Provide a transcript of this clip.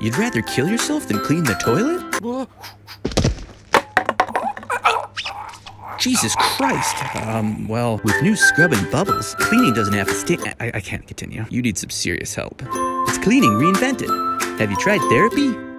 You'd rather kill yourself than clean the toilet? Jesus Christ! Well, with new Scrubbing Bubbles, cleaning doesn't have to stay. I can't continue. You need some serious help. It's cleaning reinvented. Have you tried therapy?